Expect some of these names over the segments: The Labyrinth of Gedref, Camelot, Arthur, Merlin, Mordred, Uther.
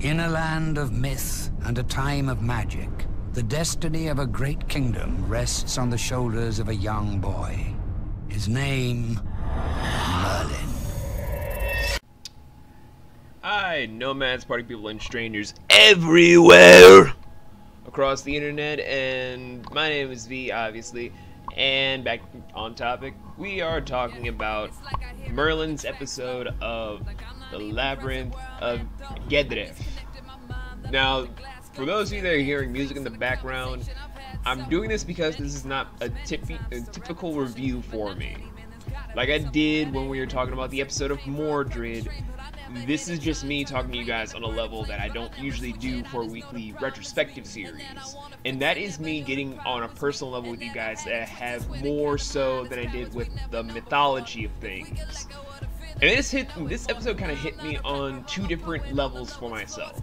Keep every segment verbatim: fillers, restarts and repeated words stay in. In a land of myth and a time of magic, the destiny of a great kingdom rests on the shoulders of a young boy. His name, Merlin. Hi, nomads, party people, and strangers everywhere across the internet, and my name is V, obviously, and back on topic, we are talking about Merlin's episode of The Labyrinth of Gedref. Now, for those of you that are hearing music in the background, I'm doing this because this is not a, tipi a typical review for me. Like I did when we were talking about the episode of Mordred, this is just me talking to you guys on a level that I don't usually do for a weekly retrospective series. And that is me getting on a personal level with you guys that I have more so than I did with the mythology of things. And this hit, this episode kind of hit me on two different levels for myself.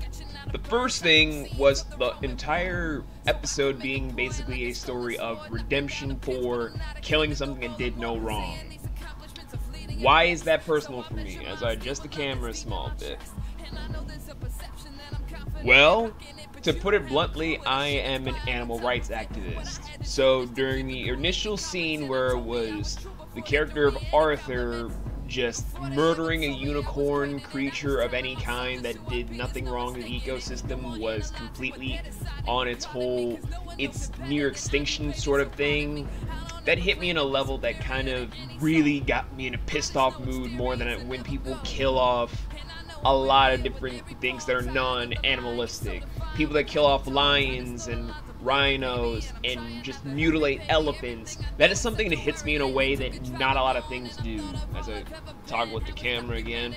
The first thing was the entire episode being basically a story of redemption for killing something that did no wrong. Why is that personal for me? As I adjust the camera a small bit. Well, to put it bluntly, I am an animal rights activist. So during the initial scene where it was the character of Arthur just murdering a unicorn creature of any kind that did nothing wrong to the ecosystem, was completely on its whole, its near extinction sort of thing. That hit me in a level that kind of really got me in a pissed off mood, more than it, when people kill off a lot of different things that are non-animalistic. People that kill off lions and rhinos and just mutilate elephants. That is something that hits me in a way that not a lot of things do. As I toggle with the camera again.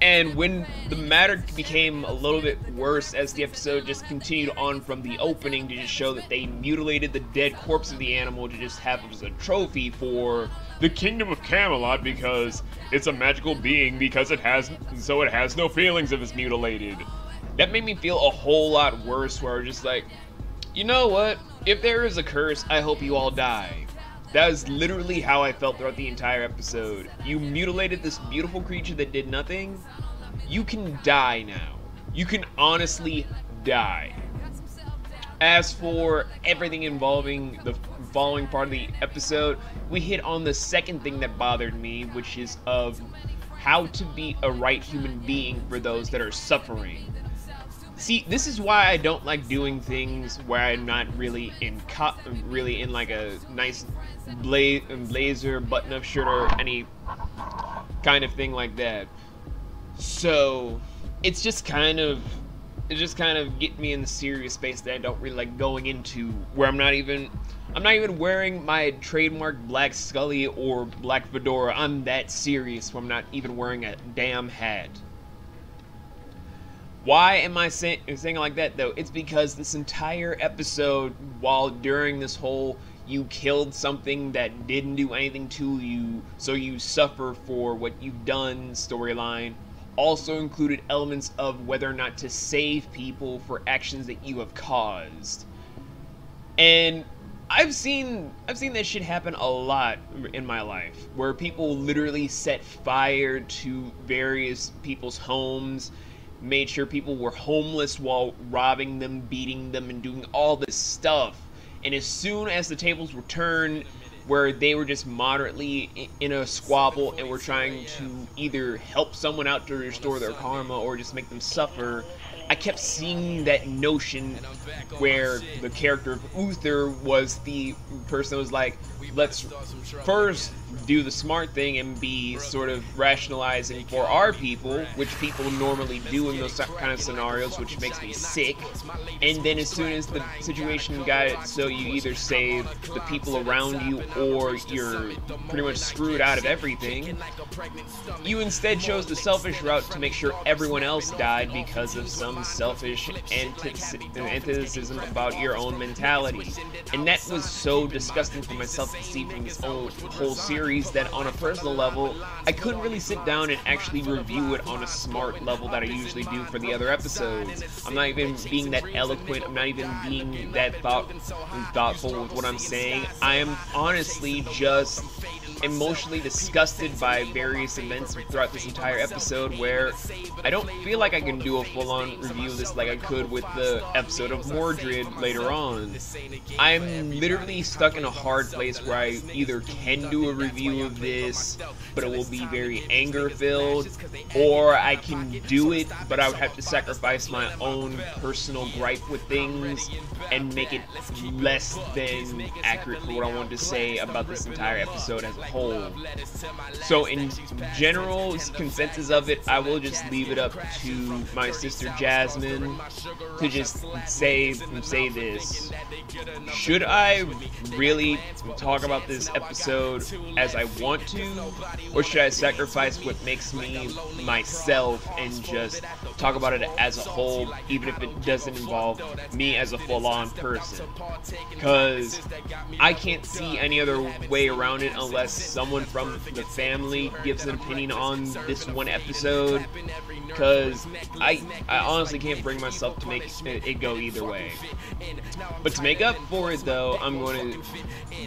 And when the matter became a little bit worse as the episode just continued on from the opening to just show that they mutilated the dead corpse of the animal to just have it as a trophy for the kingdom of Camelot, because it's a magical being, because it has, so it has no feelings if it's mutilated. That made me feel a whole lot worse, where I was just like, you know what? If there is a curse, I hope you all die. That is literally how I felt throughout the entire episode. You mutilated this beautiful creature that did nothing. You can die now. You can honestly die. As for everything involving the following part of the episode, we hit on the second thing that bothered me, which is of how to be a right human being for those that are suffering. See, this is why I don't like doing things where I'm not really in co really in like a nice bla blazer, button-up shirt, or any kind of thing like that. So it's just kind of, it just kind of get me in the serious space that I don't really like going into, where I'm not even, I'm not even wearing my trademark black scully or black fedora. I'm that serious where I'm not even wearing a damn hat. Why am I say saying like that, though? It's because this entire episode, while during this whole you killed something that didn't do anything to you, so you suffer for what you've done storyline, also included elements of whether or not to save people for actions that you have caused. And I've seen I've seen that shit happen a lot in my life, where people literally set fire to various people's homes, made sure people were homeless while robbing them, beating them, and doing all this stuff. And as soon as the tables were turned, where they were just moderately in a squabble and were trying to either help someone out to restore their karma or just make them suffer, I kept seeing that notion where the character of Uther was the person who was like, let's first do the smart thing and be sort of rationalizing for our people, which people normally do in those kind of scenarios, which makes me sick. And then as soon as the situation got it, so you either save the people around you or you're pretty much screwed out of everything, you instead chose the selfish route to make sure everyone else died because of some selfish antithesis about your own mentality. And that was so disgusting for myself to see from this own, whole series, that on a personal level, I couldn't really sit down and actually review it on a smart level that I usually do for the other episodes. I'm not even being that eloquent, I'm not even being that thought thoughtful with what I'm saying. I am honestly just emotionally disgusted by various events throughout this entire episode, where I don't feel like I can do a full-on review of this like I could with the episode of Mordred later on. I'm literally stuck in a hard place where I either can do a review of this, but it will be very anger-filled, or I can do it, but I would have to sacrifice my own personal gripe with things and make it less than accurate for what I wanted to say about this entire episode as a whole. So in general consensus of it, I will just leave it up to my sister Jasmine to just say say this. Should I really talk about this episode as I want to, or should I sacrifice what makes me myself and just talk about it as a whole, even if it doesn't involve me as a full-on person? Because I can't see any other way around it unless someone from the family gives an opinion on this one episode, because I, I honestly can't bring myself to make it go either way. But to make up for it though, I'm going to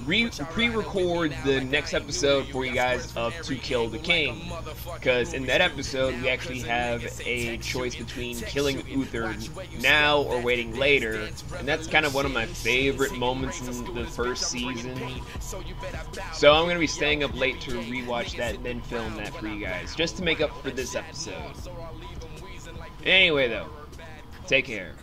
re pre-record the next episode for you guys of To Kill the King, because in that episode we actually have a choice between killing Uther now or waiting later, and that's kind of one of my favorite moments in the first season. So I'm going to be staying up late to rewatch that and then film that for you guys, just to make up for this episode. Anyway though, take care.